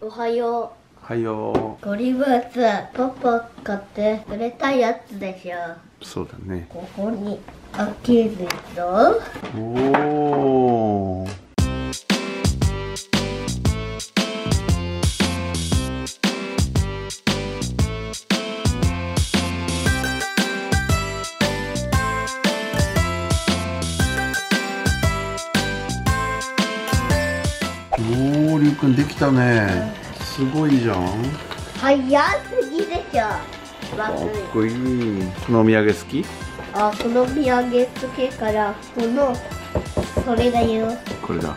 Ohayo. Ohayo. Goributsu, papá caté, greta yatsu desho. Soda ne. Coco ni akizuto. Oh. Ryukun, できたね。すごいじゃん。早すぎでしょ。かっこいい。このお土産好き？あ、このお土産好きからこのこれだよ。これだ。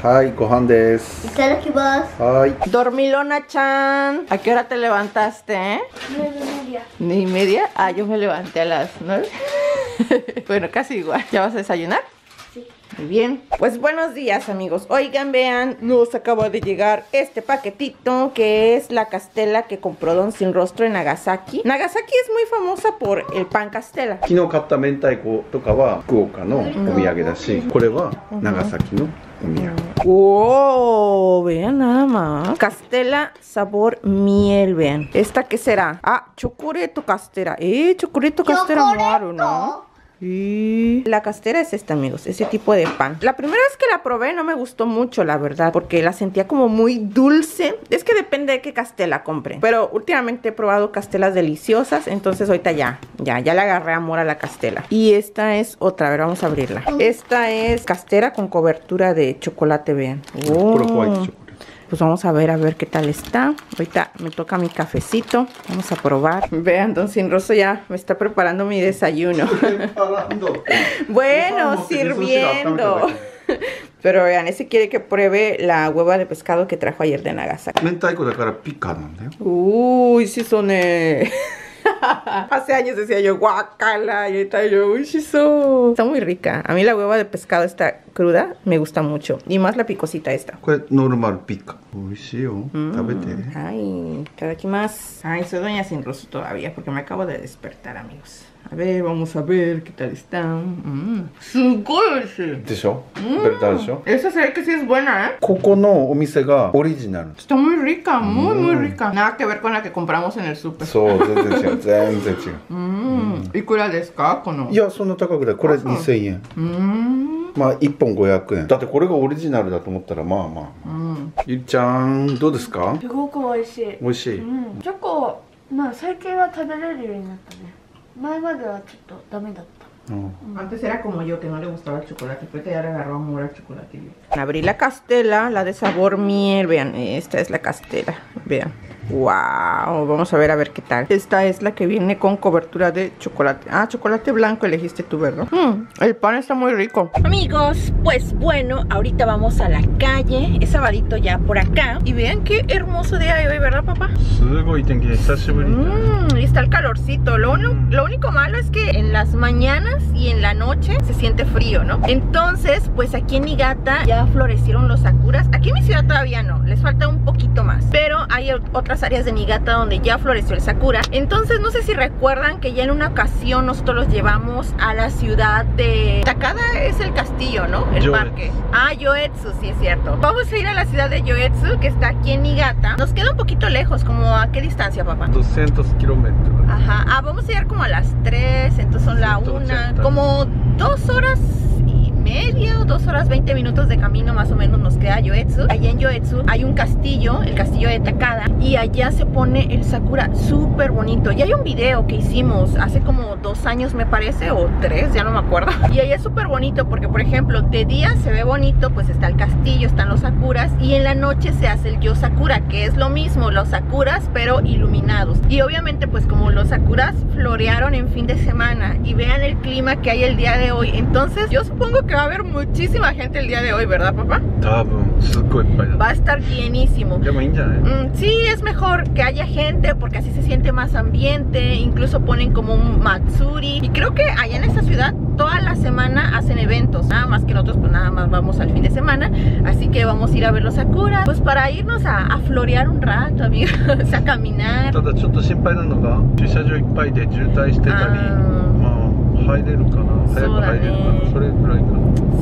はい、ご飯です。いただきます。はい。Dormilona chan, ¿a qué hora te levantaste? 9:30. Ah, yo me levanté a las 9. Bueno, casi igual. ¿Ya vas a desayunar? Sí. Muy bien. Pues buenos días, amigos. Oigan, vean, nos acaba de llegar este paquetito que es la castella que compró Don Sin Rostro en Nagasaki. Nagasaki es muy famosa por el pan castella. Kino katta mentaiko toka wa Fukuoka no omiyage da shi, kore wa Nagasaki no. ¡Oh! Vean nada más. Castella sabor miel, vean. ¿Esta qué será? Ah, chocoreto castera. Chocoreto castera maro, ¿no? Y la castera es esta, amigos, ese tipo de pan. La primera vez que la probé no me gustó mucho, la verdad, porque la sentía como muy dulce. Es que depende de qué castella compren, pero últimamente he probado castellas deliciosas, entonces ahorita ya le agarré amor a la castella. Y esta es otra, a ver, vamos a abrirla. Esta es castera con cobertura de chocolate, vean. Oh. Pues vamos a ver qué tal está. Ahorita me toca mi cafecito. Vamos a probar. Vean, Don Sin Rostro ya me está preparando mi desayuno. Bueno, sirviendo. Pero vean, ese quiere que pruebe la hueva de pescado que trajo ayer de Nagasaki. Mentaiko da kara pika nanda yo. Uy, shizone. Hace años decía yo guacala y ahorita yo uchizo. Está muy rica. A mí la hueva de pescado está cruda, me gusta mucho. Y más la picosita esta. Normal pica. Uishio. Tabete. Ay, cada que más. Ay, soy Doña Sin Rostro todavía porque me acabo de despertar, amigos. A ver, vamos a ver qué tal están. ¡Sugoi! ¿De eso? ¿Verdad eso? Esa se ve que sí es buena, ¿eh? Coco no, omise ga original. Está muy rica, muy, muy rica. Nada que ver con la que compramos en el súper. So, ¿y cuál es el caco no? Ya, son no tan caro. ¿Cuál es 2,000 yen? 1本500円。だってこれがオリジナルだと思ったらまあまあ。ゆっちゃん、どうですか？すごく美味しい。美味しい。チョコ、まあ最近は食べれるようになったね。前まではちょっとダメだった。Antes era como yo, que no le gustaba el chocolate, pero ya le agarró amor al chocolate. Abrí la castella, la de sabor miel, vean, esta es la castella, vean. Wow, vamos a ver qué tal. Esta es la que viene con cobertura de chocolate. Ah, chocolate blanco elegiste tú, ¿verdad? El pan está muy rico. Amigos, pues bueno, ahorita vamos a la calle. Es sabadito ya por acá. Y vean qué hermoso día de hoy, ¿verdad, papá? Está el calorcito. Lo único malo es que en las mañanas y en la noche se siente frío, ¿no? Entonces, pues aquí en Niigata ya florecieron los sakuras. Aquí en mi ciudad todavía no, les falta un poquito más. Pero hay otras áreas de Niigata donde ya floreció el sakura. Entonces no sé si recuerdan que ya en una ocasión nosotros los llevamos a la ciudad de Takada, es el castillo, ¿no? El parque. Ah, Jōetsu, sí es cierto. Vamos a ir a la ciudad de Jōetsu, que está aquí en Niigata. Nos queda un poquito lejos, ¿como a qué distancia, papá? 200 kilómetros. Ajá, ah, vamos a llegar como a las 3, entonces son la 1, como 2 horas 20 minutos de camino más o menos nos queda Jōetsu. Allá en Jōetsu hay un castillo, el castillo de Takada, y allá se pone el sakura súper bonito. Y hay un video que hicimos hace como 2 años me parece, o 3, ya no me acuerdo. Y allá es súper bonito porque, por ejemplo, de día se ve bonito, pues está el castillo, están los sakuras, y en la noche se hace el yozakura, que es lo mismo, los sakuras pero iluminados. Y obviamente pues como los sakuras florearon en fin de semana, y vean el clima que hay el día de hoy, entonces yo supongo que va a haber muchísima gente el día de hoy, ¿verdad, papá? Va a estar llenísimo. Sí, es mejor que haya gente porque así se siente más ambiente. Incluso ponen como un matsuri. Y creo que allá en esta ciudad toda la semana hacen eventos, nada más que nosotros pues nada más vamos al fin de semana, así que vamos a ir a ver los Sakura, pues para irnos a florear un rato, amigos, a caminar.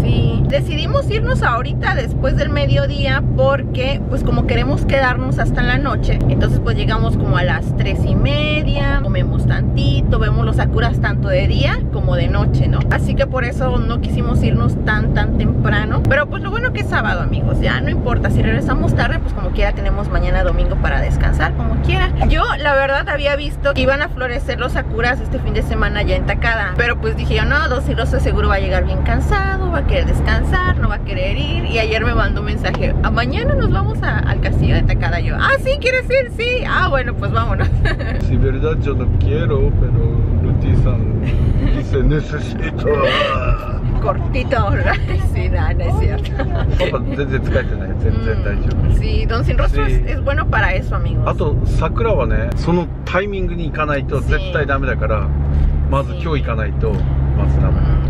Sí, decidimos irnos ahorita después del mediodía porque pues como queremos quedarnos hasta la noche, entonces pues llegamos como a las 3:30, comemos tantito, vemos los sakuras tanto de día como de noche, ¿no? Así que por eso no quisimos irnos tan temprano, pero pues lo bueno que es sábado, amigos, ya no importa, si regresamos tarde pues como quiera tenemos mañana domingo para descansar, como quiera. Yo la verdad había visto que iban a florecer los sakuras este fin de semana ya en Takada, pero pues dije yo, no, Don Sin Rostro seguro va a llegar bien cansado, va a querer descansar, no va a querer ir. Y ayer me mandó un mensaje, a mañana nos vamos al castillo de Takada. Yo, ah, sí, ¿quieres ir? Sí, ah, bueno, pues vámonos. Sí, verdad, yo no quiero, pero Ruthi San dice, necesito. Cortito, ¿verdad? Sí, nada, no es cierto. Sí, Don Sin Rostro es bueno para eso, amigos.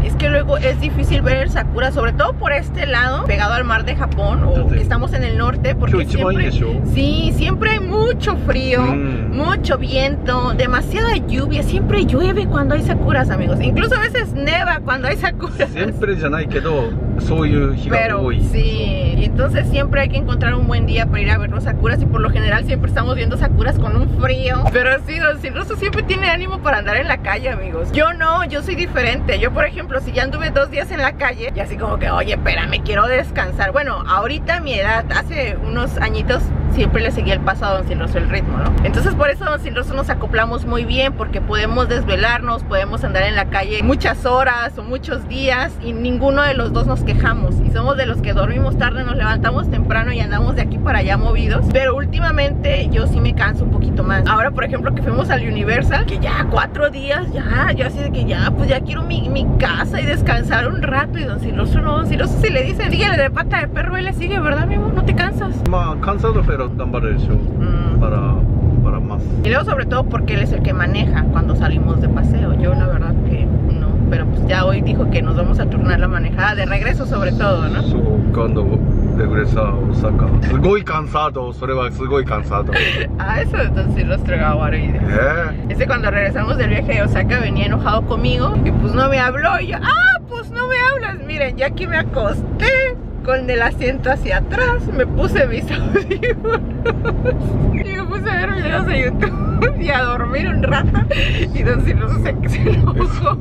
Es que luego es difícil ver el sakura, sobre todo por este lado, pegado al mar de Japón, o estamos en el norte, porque siempre, sí, siempre hay mucho frío, mucho viento, demasiada lluvia, siempre llueve cuando hay sakuras, amigos, incluso a veces neva cuando hay sakuras. Siempre ya no hay que do. Pero sí, entonces siempre hay que encontrar un buen día para ir a ver los sakuras. Y por lo general siempre estamos viendo sakuras con un frío. Pero sí, Don Sin Rostro siempre tiene ánimo para andar en la calle, amigos. Yo no, yo soy diferente. Yo por ejemplo, si ya anduve 2 días en la calle y así como que, oye, espérame, quiero descansar. Bueno, ahorita a mi edad, hace unos añitos siempre le seguía el paso a Don Sin Rostro, el ritmo, ¿no? Entonces por eso Don Sin Rostro nos acoplamos muy bien, porque podemos desvelarnos, podemos andar en la calle muchas horas o muchos días y ninguno de los dos nos quejamos, y somos de los que dormimos tarde, nos levantamos temprano y andamos de aquí para allá movidos. Pero últimamente yo sí me canso un poquito más. Ahora por ejemplo que fuimos al Universal, que ya 4 días, ya, yo así de que ya, pues ya quiero mi casa y descansar un rato. Y Don Sin Rostro no, Don Sin Rostro si le dicen, síguele de pata de perro, él le sigue, ¿verdad, mi amor? No te cansas. Cansado, pero para más. Y luego sobre todo porque él es el que maneja cuando salimos de paseo. Yo la verdad que no, pero pues ya hoy dijo que nos vamos a turnar la manejada de regreso sobre todo, ¿no? Sí, cuando regresa a Osaka. Muy cansado, muy cansado. Ah, eso entonces los tragaba. Ese cuando regresamos del viaje de Osaka venía enojado conmigo y pues no me habló y yo, ah, pues no me hablas, miren, ya aquí me acosté con el asiento hacia atrás, me puse mis audífonos y me puse a ver videos de YouTube y a dormir un rato. Y Don Sin Rostro se enojó.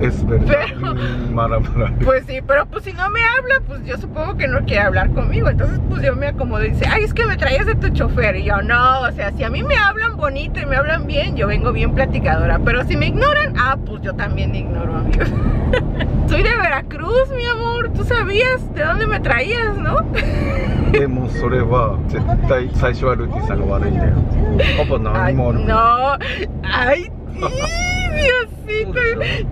Es verdad, pero, mala. Pues sí, pero pues si no me habla, pues yo supongo que no quiere hablar conmigo. Entonces pues yo me acomodo y dice, ay, es que me traías de tu chofer. Y yo, no, o sea, si a mí me hablan bonito y me hablan bien, yo vengo bien platicadora. Pero si me ignoran, ah, pues yo también ignoro, amigos. Soy de Veracruz, mi amor, tú sabías de dónde me traías, ¿no? Ay, no, ay, Diosito,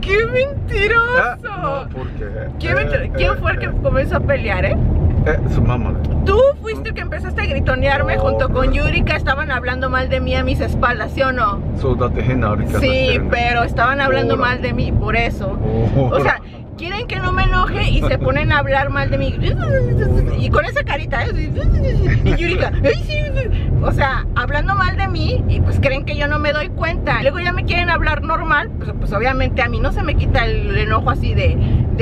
qué mentiroso. ¿Por qué? ¿Quién fue el que comenzó a pelear, eh? Su mamá. Tú fuiste el que empezaste a gritonearme junto con Yurika. Estaban hablando mal de mí a mis espaldas, ¿sí o no? Sí, pero estaban hablando mal de mí, por eso. O sea, quieren que no me enoje y se ponen a hablar mal de mí. Y con esa carita, ¿eh? Y Yurika, o sea, hablando mal de mí, y pues creen que yo no me doy cuenta. Luego ya me quieren hablar normal, pues obviamente a mí no se me quita el enojo así de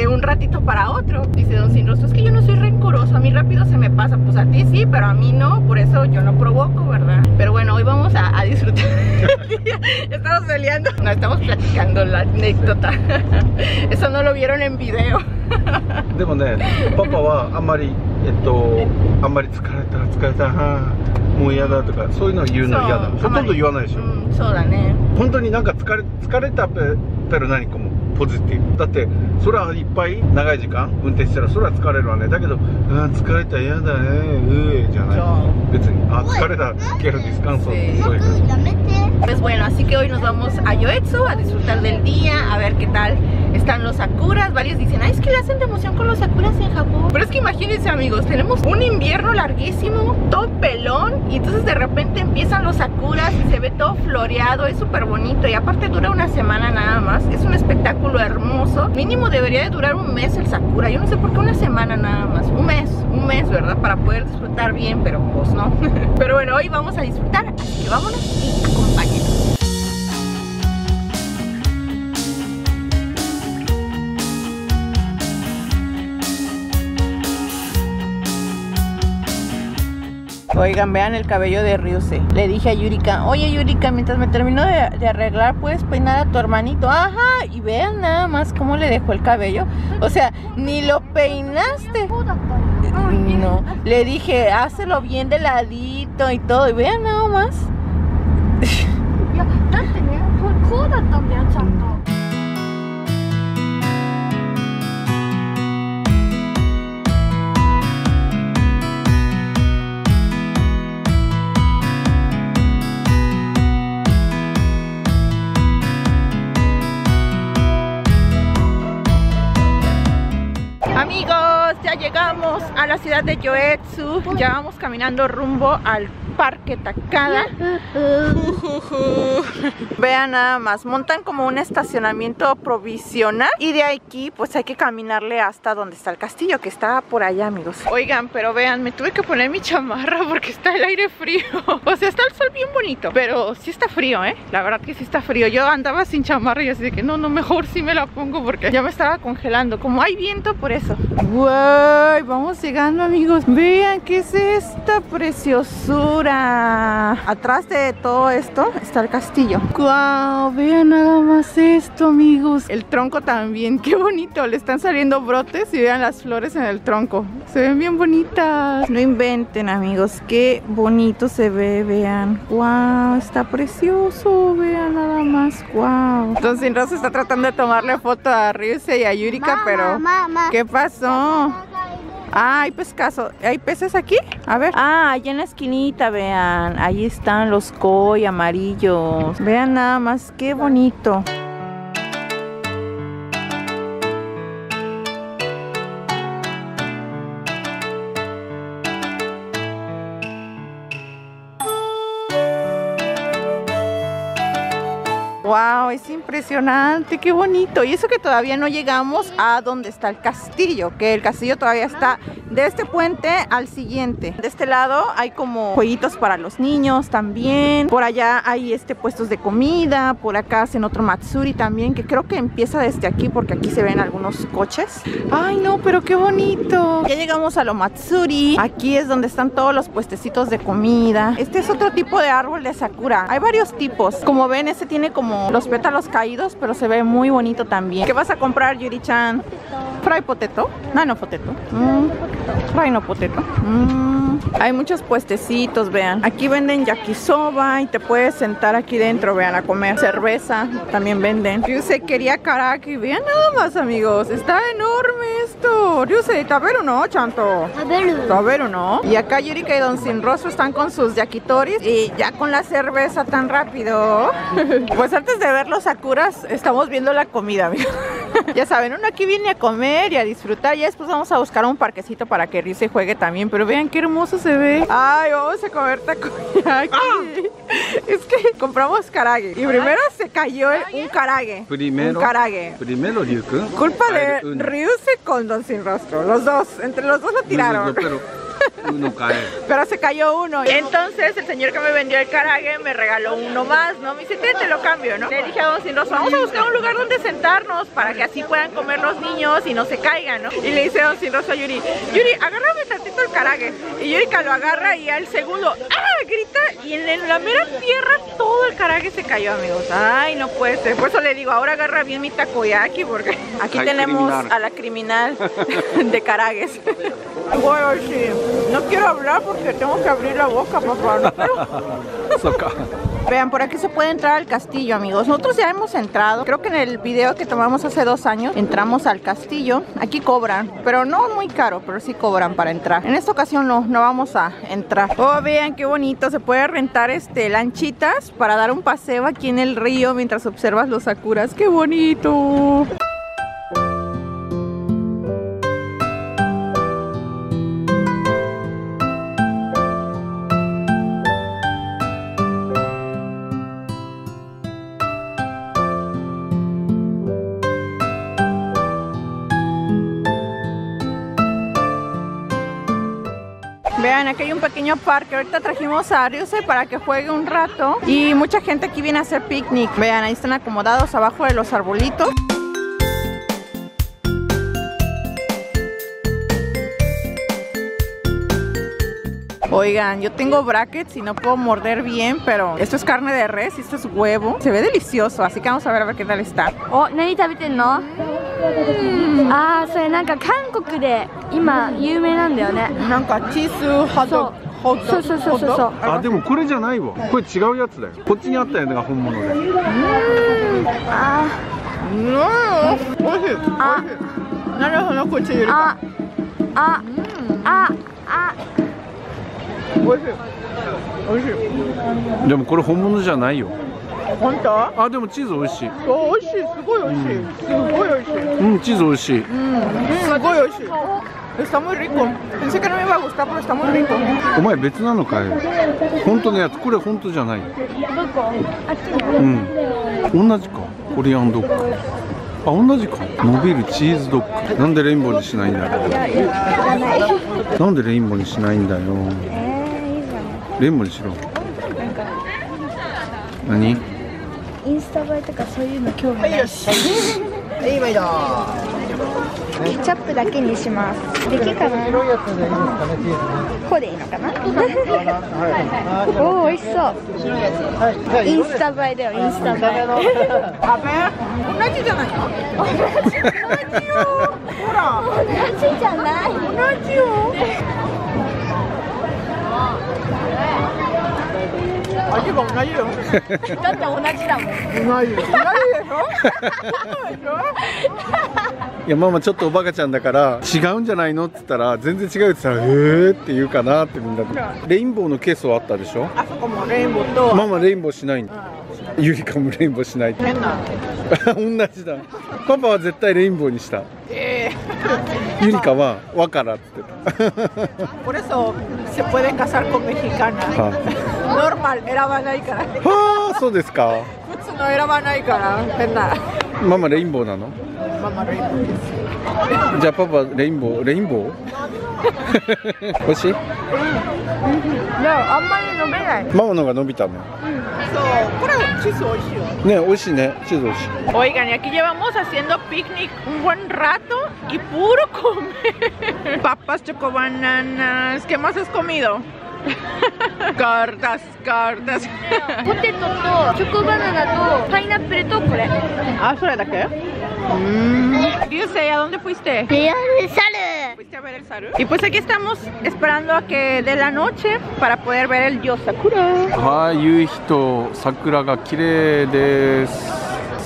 un ratito para otro. Dice Don Sin Rostro, es que yo no soy rencoroso, a mí rápido se me pasa. Pues a ti sí, pero a mí no, por eso yo no provoco, ¿verdad? Pero bueno, hoy vamos a disfrutar. Estamos peleando, no, estamos platicando la anécdota. Eso no lo vieron en video. Pero positivo. Pues bueno, así que hoy nos vamos a Jōetsu a disfrutar del día, a ver qué tal están los sakuras. Varios dicen, ay, es que le hacen de emoción con los sakuras en Japón. Pero es que imagínense, amigos, tenemos un invierno larguísimo, todo pelón, y entonces de repente empiezan los sakuras y se ve todo floreado, es súper bonito. Y aparte dura una semana nada más, es un espectáculo espectáculo hermoso. Mínimo debería de durar un mes el Sakura. Yo no sé por qué una semana nada más. Un mes, ¿verdad? Para poder disfrutar bien, pero pues no. Pero bueno, hoy vamos a disfrutar, así que vámonos y acompáñenos. Oigan, vean el cabello de Ryusei. Le dije a Yurika, oye Yurika, mientras me termino de arreglar, ¿puedes peinar a tu hermanito? Ajá, y vean nada más cómo le dejó el cabello. O sea, ni lo peinaste. No, le dije, hácelo bien de ladito y todo, y vean nada más. Llegamos a la ciudad de Jōetsu. Ya vamos caminando rumbo al parque Takada. Vean nada más, montan como un estacionamiento provisional y de aquí pues hay que caminarle hasta donde está el castillo, que está por allá, amigos. Oigan, pero vean, me tuve que poner mi chamarra porque está el aire frío. O sea, está el sol bien bonito, pero sí está frío, ¿eh? La verdad que sí está frío. Yo andaba sin chamarra y así de que no, mejor sí me la pongo porque ya me estaba congelando. Como hay viento, por eso. ¡Wow! Ay, vamos llegando, amigos. Vean qué es esta preciosura. Atrás de todo esto está el castillo. ¡Guau! Vean nada más esto, amigos. El tronco también, qué bonito. Le están saliendo brotes y vean las flores en el tronco. Se ven bien bonitas. No inventen, amigos, qué bonito se ve, vean. ¡Guau! Está precioso, vean nada más. ¡Guau! Don Sin Rostro está tratando de tomarle foto a Ryusei y a Yurika, mamá, pero... Mamá. ¿Qué pasó? Ah, hay pescazo. ¿Hay peces aquí? A ver. Ah, allá en la esquinita, vean. Ahí están los koi amarillos. Vean nada más, qué bonito. Wow, es impresionante, qué bonito. Y eso que todavía no llegamos a donde está el castillo, que el castillo todavía está de este puente al siguiente. De este lado hay como jueguitos para los niños también. Por allá hay puestos de comida. Por acá hacen otro matsuri también, que creo que empieza desde aquí porque aquí se ven algunos coches. Ay no, pero qué bonito. Ya llegamos a lo matsuri. Aquí es donde están todos los puestecitos de comida. Este es otro tipo de árbol de sakura. Hay varios tipos. Como ven, este tiene como los pétalos caídos, pero se ve muy bonito también. ¿Qué vas a comprar, Yuri-chan? Fry potato, nano potato, fry no potato. Hay muchos puestecitos, vean. Aquí venden yakisoba y te puedes sentar aquí dentro, vean, a comer. Cerveza también venden. Ryusei quería karaage, vean nada más, amigos. Está enorme esto. Ryusei, taberu no, chanto. Taberu no. Y acá Yurika y Don Sin Rostro están con sus yakitoris y ya con la cerveza tan rápido. Pues antes de ver los sakuras, estamos viendo la comida, amigos. Ya saben, uno aquí viene a comer y a disfrutar. Y después vamos a buscar un parquecito para que Ryusei juegue también. Pero vean qué hermoso se ve. Ay, vamos a comer takoyaki. ¡Ah! Es que compramos karaage. Y primero se cayó un karaage. Primero Ryusei. Culpa de Ryusei con Don Sin Rostro. Los dos, entre los dos lo tiraron. Uno cae. Pero se cayó uno. Entonces el señor que me vendió el karaage me regaló uno más, ¿no? Me dice, te lo cambio, ¿no? Le dije a Don Sin Rostro, vamos a buscar un lugar donde sentarnos para que así puedan comer los niños y no se caigan, ¿no? Y le dice Don Sin Rostro a Yuri, Yuri, agárrame tantito el karaage. Y Yurika lo agarra y al segundo, ¡ah! Grita y en la mera tierra todo el karaage se cayó, amigos. Ay, no puede ser. Por eso le digo, ahora agarra bien mi takoyaki porque aquí tenemos a la criminal de karaages. Bueno, sí. No quiero hablar porque tengo que abrir la boca, papá. No quiero. Vean, por aquí se puede entrar al castillo, amigos. Nosotros ya hemos entrado. Creo que en el video que tomamos hace 2 años entramos al castillo. Aquí cobran, pero no muy caro, pero sí cobran para entrar. En esta ocasión no vamos a entrar. Oh, vean qué bonito. Se puede rentar lanchitas para dar un paseo aquí en el río mientras observas los sakuras. ¡Qué bonito! Vean, aquí hay un pequeño parque. Ahorita trajimos a Ryusei para que juegue un rato. Y mucha gente aquí viene a hacer picnic. Vean, ahí están acomodados abajo de los arbolitos. Oigan, yo tengo brackets y no puedo morder bien, pero esto es carne de res y esto es huevo. Se ve delicioso, así que vamos a ver qué tal está. Oh, ¿nani tabete no? Ah, soy nanka Hankoku de ima yume nan da yo ne. Nanka chisu hotdog. So. Ah, demo kore janai wa. Kore chigau yatsu da yo. Kochi ni atta yatsu ga honmono de. Ah. No. Oishii. Ah. Naruhodo no kochi Yurika. Ah. おいしい。おいしい。でもこれ本物じゃないよ。本当？あ、でもチーズおいしい。おいしい。すごいおいしい。すごいおいしい。うん、チーズおいしい。うん。すごいおいしい。 Está muy rico. Pensé que no me iba a gustar, pero está muy rico. ¿Omae, betsu nano ka yo? Honto no yatsu. Kore hontoじゃない。うん。同じか。コリアンドッグ。あ、同じか。伸びるチーズドッグ。なんでレインボーにしないんだよ。なんでレインボーにしないんだよ。 レモンにしろ。 何？ インスタ映えとかそういうの興味ないし。いいわよ。ケチャップだけにします。できるかな。白いやつでいいのかな。こうでいいのかな。おお、美味しそう。白いやつ。はい。インスタ映えだよ、インスタ映え。食べ。同じじゃないの？同じよ。ほら。同じじゃない。同じよ。 味が同じよ。だって同じだもん。同じ。同じでしょ。いや、ママちょっとおバカちゃんだから違うんじゃないのって言ったら全然違うって言ったらって言うかなってみんな。レインボーのケースはあったでしょ。あそこもレインボーと。ママレインボーしないんだ。ユリカもレインボーしない。変な。同じだ。パパは絶対レインボーにした。ユリカはわからって言ってた。これそう。 Se puede casar con mexicanas. Normal, era banai cara. Ah, ¿so desu ka? Putsu no era banai cara. Henna. Mama rainbow nano? Mama rainbow desu. Ja papa rainbow, rainbow? Oishii? No, anmari nobenai. Mama no ga nobita mo. So, kore chizu oishii yo. Ne, oishii ne, chizu oishii. Oigan, y aquí llevamos haciendo picnic un buen rato y puro comer. Papas, chocobananas, ¿qué más has comido? Cartas. Potato to chocobanana to pineapple to kore. Ah, ¿sore dake? Ryusei, ¿a dónde fuiste? Fuiste a ver el saru. Y pues aquí estamos esperando a que dé la noche para poder ver el yozakura. Ah, Yuhito, Sakura ga kirei desu.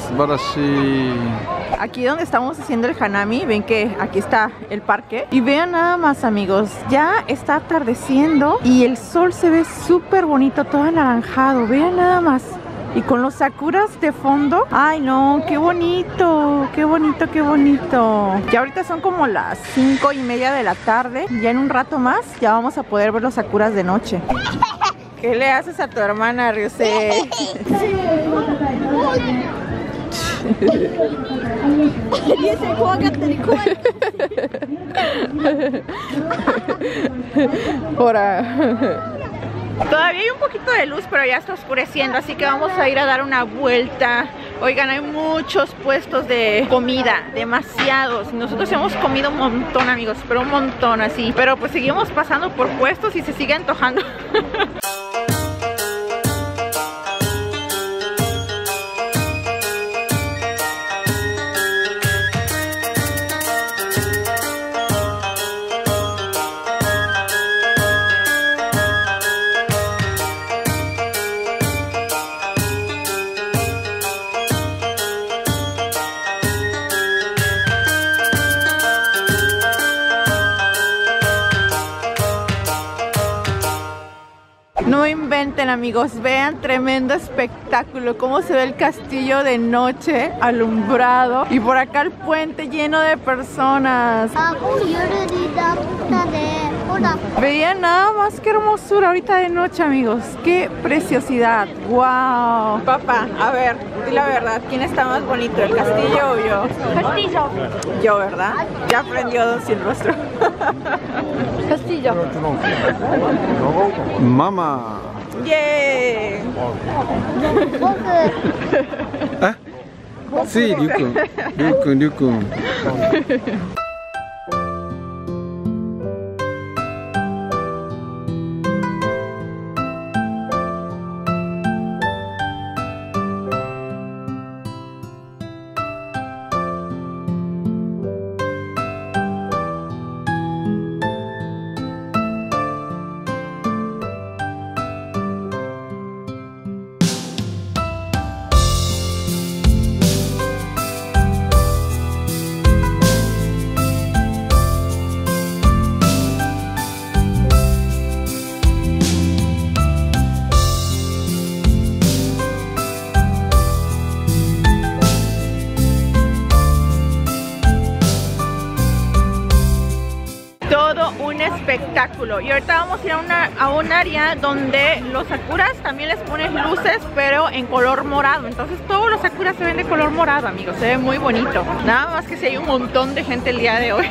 Subarashii. Aquí donde estamos haciendo el hanami, ven que aquí está el parque. Y vean nada más, amigos, ya está atardeciendo y el sol se ve súper bonito, todo anaranjado, vean nada más. Y con los sakuras de fondo. ¡Ay, no! ¡Qué bonito! ¡Qué bonito, qué bonito! Ya ahorita son como las 5:30 de la tarde. Ya en un rato más ya vamos a poder ver los sakuras de noche. ¿Qué le haces a tu hermana, Ryusei? Ahora. Todavía hay un poquito de luz, pero ya está oscureciendo, así que vamos a ir a dar una vuelta. Oigan, hay muchos puestos de comida, demasiados. Nosotros hemos comido un montón, amigos, pero un montón así. Pero pues seguimos pasando por puestos y se sigue antojando. Amigos, vean tremendo espectáculo, cómo se ve el castillo de noche, alumbrado, y por acá el puente lleno de personas. Vean nada más que hermosura ahorita de noche, amigos, qué preciosidad, wow. Papá, a ver, di la verdad, ¿quién está más bonito, el castillo o yo? Castillo. Yo, ¿verdad? Ya aprendió Don Sin Rostro. castillo. Mamá. ¡Yay! ¿Ah? Sí, Ryukun. Ryukun, Ryukun. Espectáculo. Y ahorita vamos a ir a un área donde los sakuras también les ponen luces, pero en color morado. Entonces todos los sakuras se ven de color morado, amigos. Se ve muy bonito. Nada más que si hay un montón de gente el día de hoy.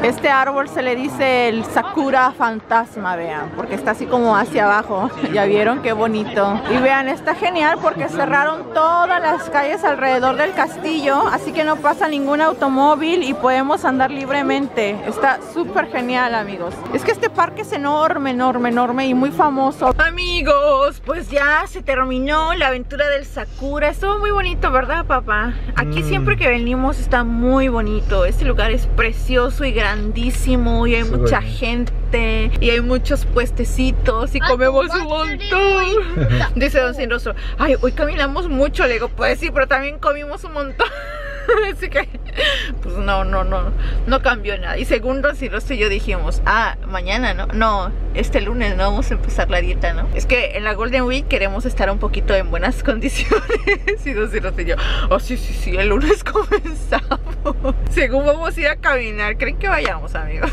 Este árbol se le dice el Sakura fantasma, vean, porque está así como hacia abajo. Ya vieron qué bonito. Y vean, está genial porque cerraron todas las calles alrededor del castillo, así que no pasa ningún automóvil y podemos andar libremente. Está súper genial, amigos. Es que este parque es enorme, enorme, enorme y muy famoso. Amigos, pues ya se terminó la aventura del Sakura. Estuvo muy bonito, ¿verdad, papá? Aquí siempre que venimos está muy bonito. Este lugar es precioso y grande. Grandísimo, y hay mucha gente y hay muchos puestecitos y comemos un montón. Dice Don Sin Rostro, ay, hoy caminamos mucho. Le digo, pues sí, pero también comimos un montón. Así que, pues no cambió nada. Y según Don Sin Rostro y yo dijimos, mañana, no, este lunes no vamos a empezar la dieta, ¿no? Es que en la Golden Week queremos estar un poquito en buenas condiciones. Y Don Sin Rostro y yo, sí, el lunes comenzamos. Según vamos a ir a caminar, ¿creen que vayamos, amigos?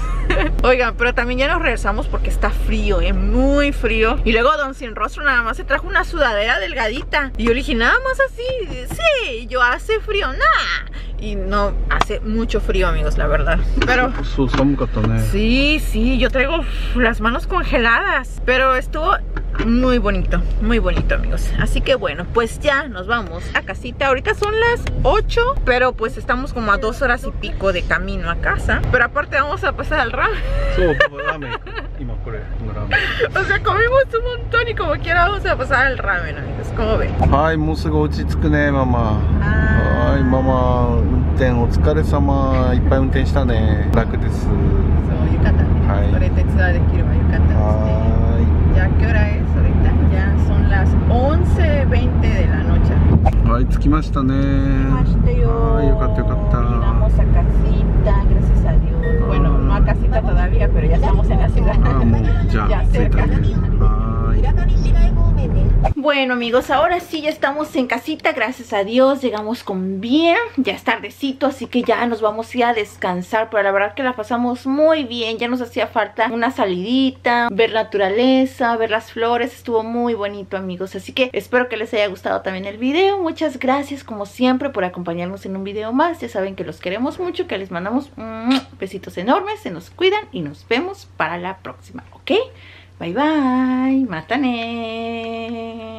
Oigan, pero también ya nos regresamos porque está frío, es muy frío. Y luego Don Sin Rostro nada más se trajo una sudadera delgadita. Y yo le dije, nada más así, sí, yo hace frío, nada. Y no, hace mucho frío, amigos, la verdad. Pero sí, yo traigo las manos congeladas. Pero estuvo muy bonito, amigos. Así que bueno, pues ya nos vamos a casita. Ahorita son las 8, pero pues estamos como a 2 horas y pico de camino a casa. Pero aparte vamos a pasar al ramen. O sea, comimos un montón y como quiera vamos a pasar al ramen, amigos. ¿Cómo ven? Ay, música ochitsukune, mamá. Ay, mamá, unten, otsukaresama. Ippai unten shita ne. Raku desu. So, yukata. Sore tetsuwa dekiru wa yukata desu. Ya, ¿qué hora es ahorita? Ya son las 11:20 de la noche. Ay, tsukimashita ne. Tsukimashite yo. Ay, yukata, yukata. Llegamos a casita, gracias a Dios. Bueno, no a casita todavía, pero ya estamos en la ciudad. Ya cerca. Bueno, amigos, ahora sí ya estamos en casita, gracias a Dios, llegamos con bien, ya es tardecito, así que ya nos vamos a ir a descansar, pero la verdad que la pasamos muy bien, ya nos hacía falta una salidita, ver naturaleza, ver las flores, estuvo muy bonito, amigos, así que espero que les haya gustado también el video, muchas gracias como siempre por acompañarnos en un video más, ya saben que los queremos mucho, que les mandamos besitos enormes, se nos cuidan y nos vemos para la próxima, ¿ok? Bye bye, matane.